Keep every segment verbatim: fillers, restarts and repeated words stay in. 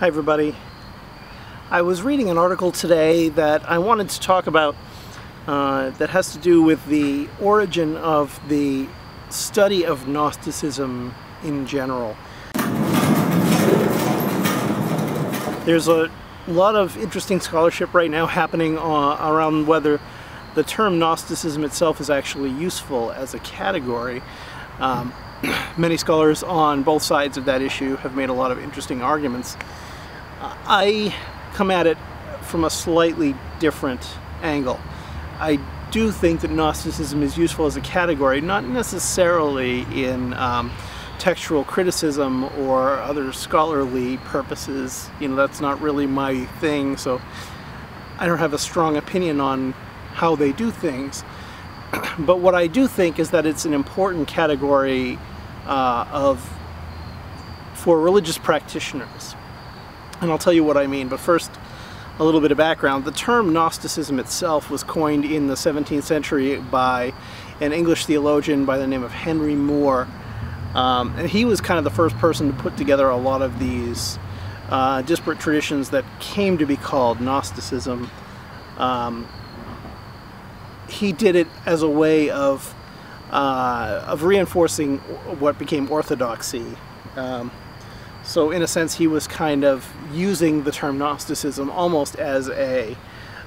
Hi everybody. I was reading an article today that I wanted to talk about uh, that has to do with the origin of the study of Gnosticism in general. There's a lot of interesting scholarship right now happening uh, around whether the term Gnosticism itself is actually useful as a category. Um, many scholars on both sides of that issue have made a lot of interesting arguments. I come at it from a slightly different angle. I do think that Gnosticism is useful as a category, not necessarily in um, textual criticism or other scholarly purposes. You know, that's not really my thing, so I don't have a strong opinion on how they do things. But what I do think is that it's an important category uh, of for religious practitioners. And I'll tell you what I mean, but first a little bit of background. The term Gnosticism itself was coined in the seventeenth century by an English theologian by the name of Henry Moore, um, and he was kind of the first person to put together a lot of these uh, disparate traditions that came to be called Gnosticism. Um, he did it as a way of, uh, of reinforcing what became orthodoxy. Um, So in a sense, he was kind of using the term Gnosticism almost as a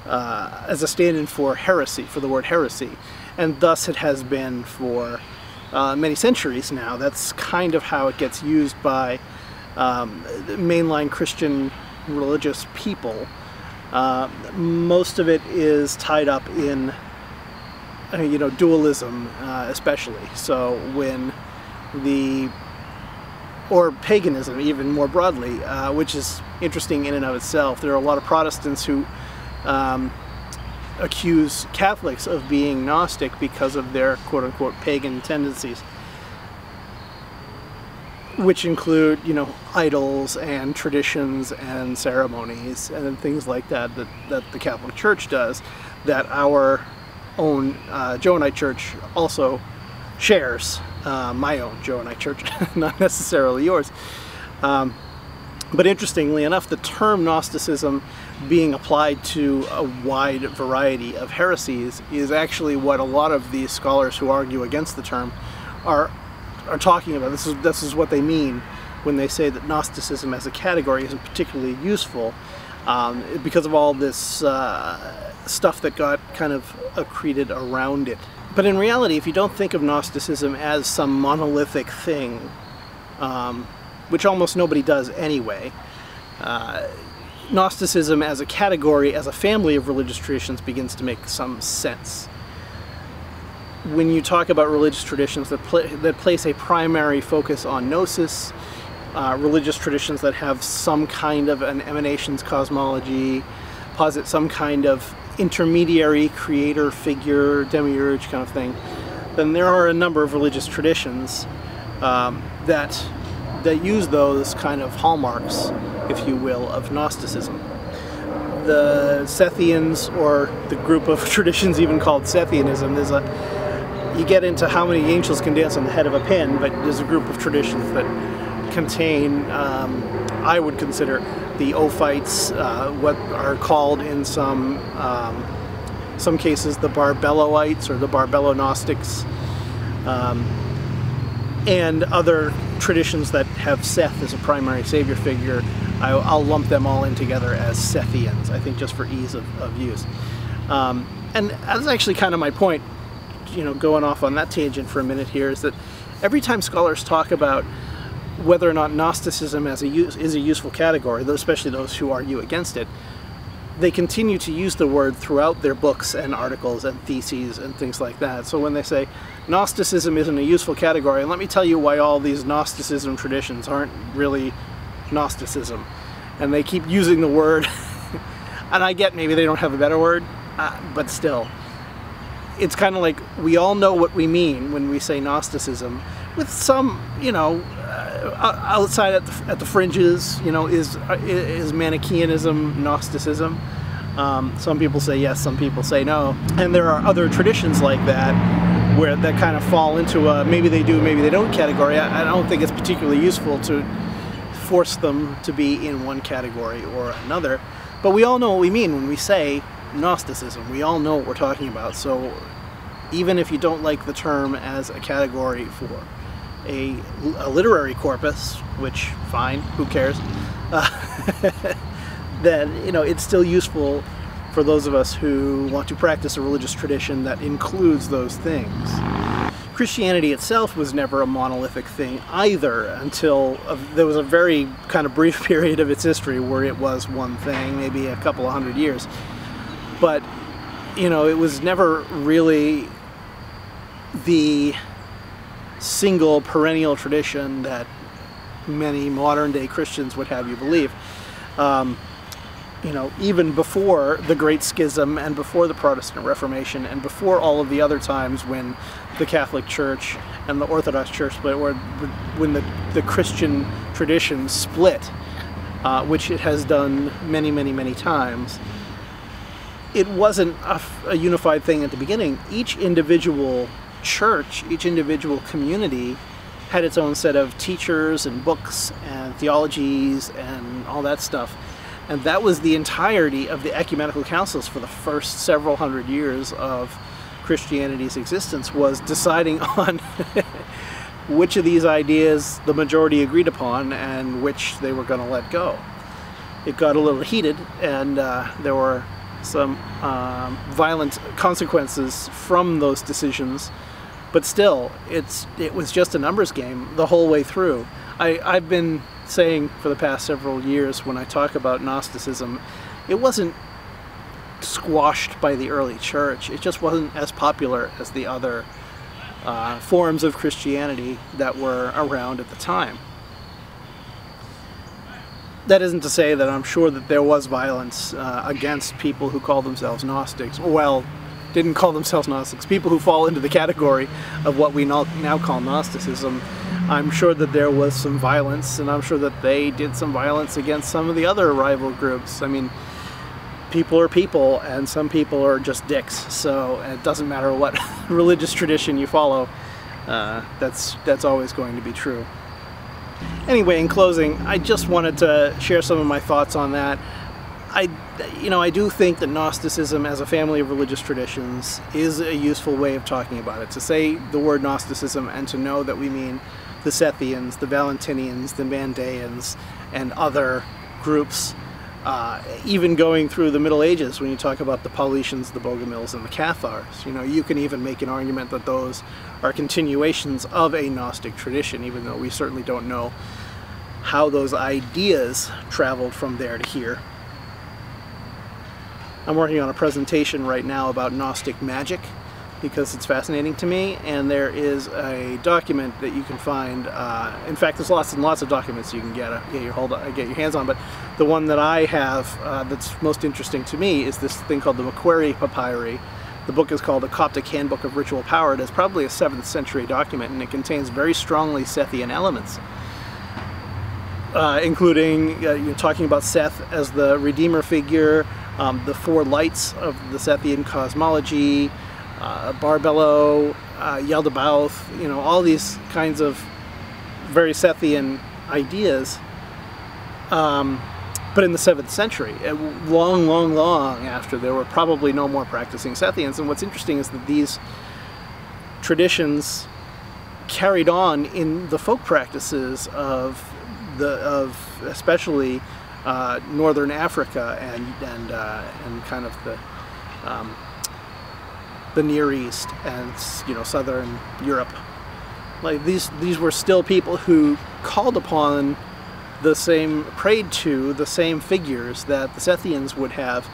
uh, as a stand-in for heresy, for the word heresy, and thus it has been for uh, many centuries now. That's kind of how it gets used by um, mainline Christian religious people. Uh, most of it is tied up in uh, you know dualism, uh, especially. So when the or paganism, even more broadly, uh, which is interesting in and of itself. There are a lot of Protestants who um, accuse Catholics of being Gnostic because of their quote-unquote pagan tendencies, which include, you know, idols and traditions and ceremonies and things like that that, that the Catholic Church does, that our own uh, Johannite Church also shares. Uh, my own Johannite Church, not necessarily yours. Um, but interestingly enough, the term Gnosticism being applied to a wide variety of heresies is actually what a lot of these scholars who argue against the term are are talking about. This is, this is what they mean when they say that Gnosticism as a category isn't particularly useful um, because of all this uh, stuff that got kind of accreted around it. But in reality, if you don't think of Gnosticism as some monolithic thing, um, which almost nobody does anyway, uh, Gnosticism as a category, as a family of religious traditions, begins to make some sense. When you talk about religious traditions that, pl that place a primary focus on gnosis, uh, religious traditions that have some kind of an emanations cosmology, posit some kind of intermediary creator figure, demiurge kind of thing, then there are a number of religious traditions um, that that use those kind of hallmarks, if you will, of Gnosticism. The Sethians, or the group of traditions even called Sethianism, there's a you get into how many angels can dance on the head of a pin, but there's a group of traditions that contain, um, I would consider, the Ophites, uh, what are called in some um, some cases the Barbeloites or the Barbelo-Gnostics, um, and other traditions that have Seth as a primary savior figure. I, I'll lump them all in together as Sethians, I think, just for ease of, of use. Um, and that's actually kind of my point, you know, going off on that tangent for a minute here, is that every time scholars talk about whether or not Gnosticism as a use, is a useful category, especially those who argue against it, they continue to use the word throughout their books and articles and theses and things like that. So when they say Gnosticism isn't a useful category, and let me tell you why all these Gnosticism traditions aren't really Gnosticism, and they keep using the word, and I get maybe they don't have a better word, uh, but still. It's kind of like we all know what we mean when we say Gnosticism, with some, you know, uh, outside at the, at the fringes, you know, is uh, is Manichaeanism Gnosticism? Um, some people say yes, some people say no. And there are other traditions like that where that kind of fall into a maybe they do, maybe they don't category. I, I don't think it's particularly useful to force them to be in one category or another. But we all know what we mean when we say Gnosticism. We all know what we're talking about. So even if you don't like the term as a category for a, a literary corpus, which, fine, who cares, uh, then, you know, it's still useful for those of us who want to practice a religious tradition that includes those things. Christianity itself was never a monolithic thing either, until a, there was a very kind of brief period of its history where it was one thing, maybe a couple of hundred years. But, you know, it was never really the single perennial tradition that many modern-day Christians would have you believe. Um, You know, even before the Great Schism and before the Protestant Reformation and before all of the other times when the Catholic Church and the Orthodox Church split, or when the, the Christian tradition split, uh, which it has done many, many, many times, it wasn't a, a unified thing at the beginning. Each individual church, each individual community had its own set of teachers and books and theologies and all that stuff. And that was the entirety of the Ecumenical Councils for the first several hundred years of Christianity's existence, was deciding on which of these ideas the majority agreed upon and which they were going to let go. It got a little heated, and uh, there were some um, violent consequences from those decisions, but still, it's, it was just a numbers game the whole way through. I, I've been saying for the past several years, when I talk about Gnosticism, it wasn't squashed by the early church. It just wasn't as popular as the other uh, forms of Christianity that were around at the time. That isn't to say that I'm sure that there was violence uh, against people who call themselves Gnostics. Well, didn't call themselves Gnostics. People who fall into the category of what we now call Gnosticism. I'm sure that there was some violence, and I'm sure that they did some violence against some of the other rival groups. I mean, people are people, and some people are just dicks, so it doesn't matter what religious tradition you follow, uh, that's, that's always going to be true. Anyway, in closing, I just wanted to share some of my thoughts on that. I, you know, I do think that Gnosticism as a family of religious traditions is a useful way of talking about it. To say the word Gnosticism and to know that we mean the Sethians, the Valentinians, the Mandaeans, and other groups, uh, even going through the Middle Ages when you talk about the Paulicians, the Bogomils, and the Cathars. You know, you can even make an argument that those are continuations of a Gnostic tradition, even though we certainly don't know how those ideas traveled from there to here. I'm working on a presentation right now about Gnostic magic, because it's fascinating to me, and there is a document that you can find. Uh, in fact, there's lots and lots of documents you can get, uh, get your hold, uh, get your hands on. But the one that I have uh, that's most interesting to me is this thing called the Macquarie Papyri. The book is called the Coptic Handbook of Ritual Power. It is probably a seventh century document, and it contains very strongly Sethian elements, uh, including uh, you're talking about Seth as the redeemer figure, um, the four lights of the Sethian cosmology. Uh, Barbelo, uh, Yaldabaoth, you know, all these kinds of very Sethian ideas, um, but in the seventh century, long, long, long after there were probably no more practicing Sethians. And what's interesting is that these traditions carried on in the folk practices of, the, of especially uh, northern Africa and, and, uh, and kind of the... Um, the Near East and, you know, southern Europe. Like these these were still people who called upon the same, prayed to the same figures that the Sethians would have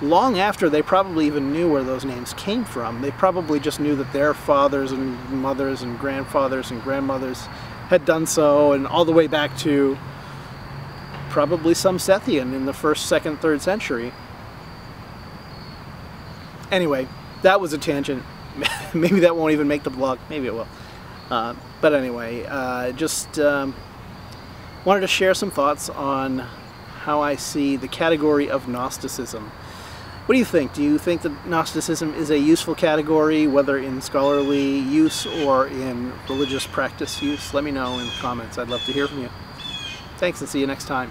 long after they probably even knew where those names came from. They probably just knew that their fathers and mothers and grandfathers and grandmothers had done so, and all the way back to probably some Sethian in the first, second, third century. Anyway, that was a tangent. Maybe that won't even make the blog. Maybe it will. Uh, but anyway, uh, just um, wanted to share some thoughts on how I see the category of Gnosticism. What do you think? Do you think that Gnosticism is a useful category, whether in scholarly use or in religious practice use? Let me know in the comments. I'd love to hear from you. Thanks, and see you next time.